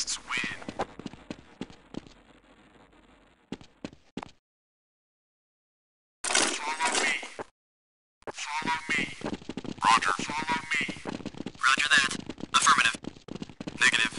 Fascists win. Follow me. Follow me. Roger. Follow me. Roger that. Affirmative. Negative.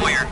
Foyer. Porch.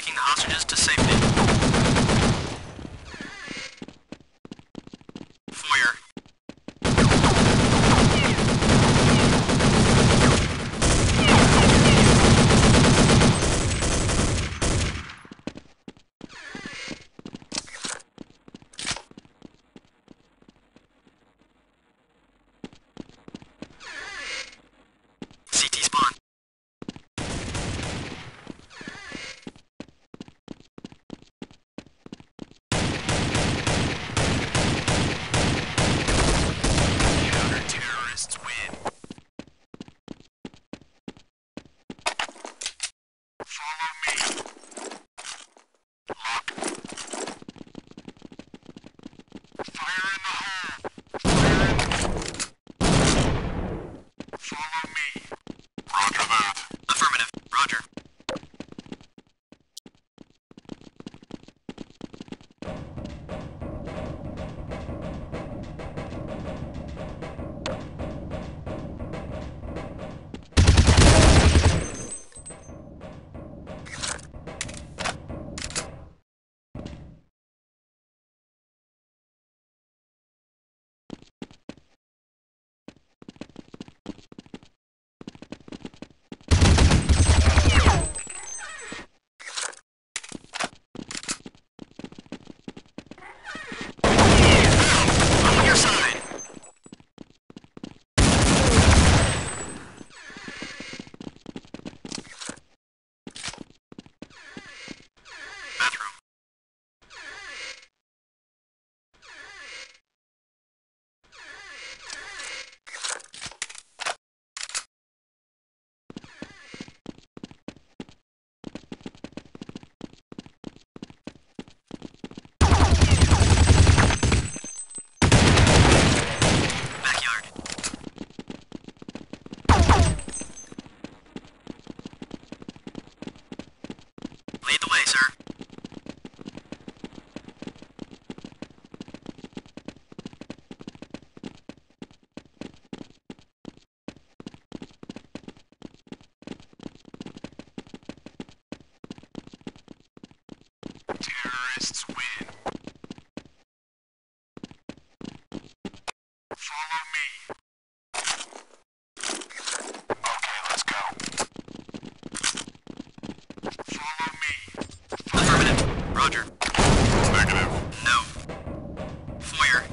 taking the hostages to safety. Foyer. Terrorists win. Follow me. Okay, let's go. Follow me. Affirmative. Roger. Negative. No. Foyer.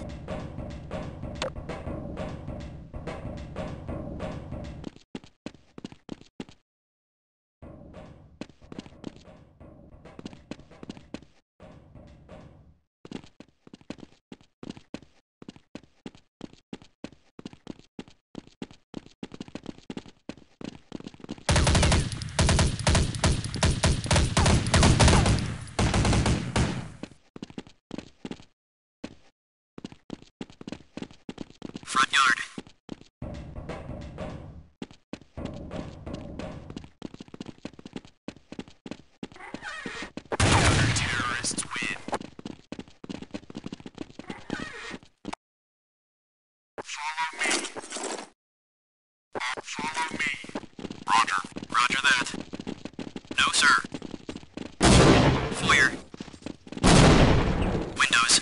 Front yard. Counter-terrorists win. Follow me. Follow me. Roger. Roger that. No, sir. Foyer. Windows.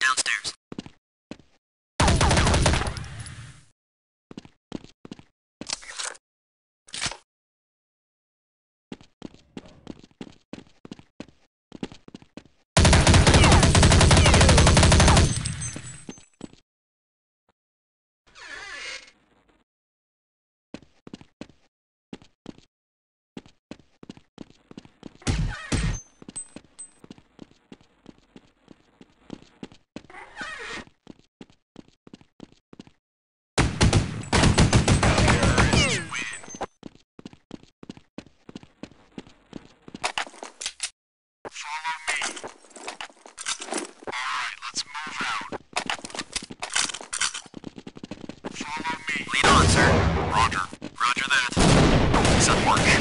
Downstairs. Lead on, sir. Roger. Roger that. Support.